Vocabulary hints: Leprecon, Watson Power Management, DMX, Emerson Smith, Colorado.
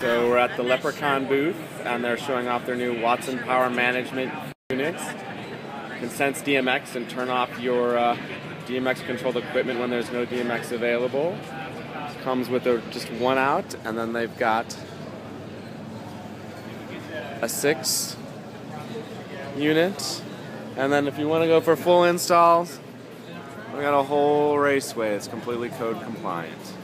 So we're at the Leprecon booth, and they're showing off their new Watson Power Management units. You can sense DMX and turn off your DMX-controlled equipment when there's no DMX available. It comes with just one out, and then they've got a 6 unit. And then if you want to go for full installs, we got a whole raceway that's completely code compliant.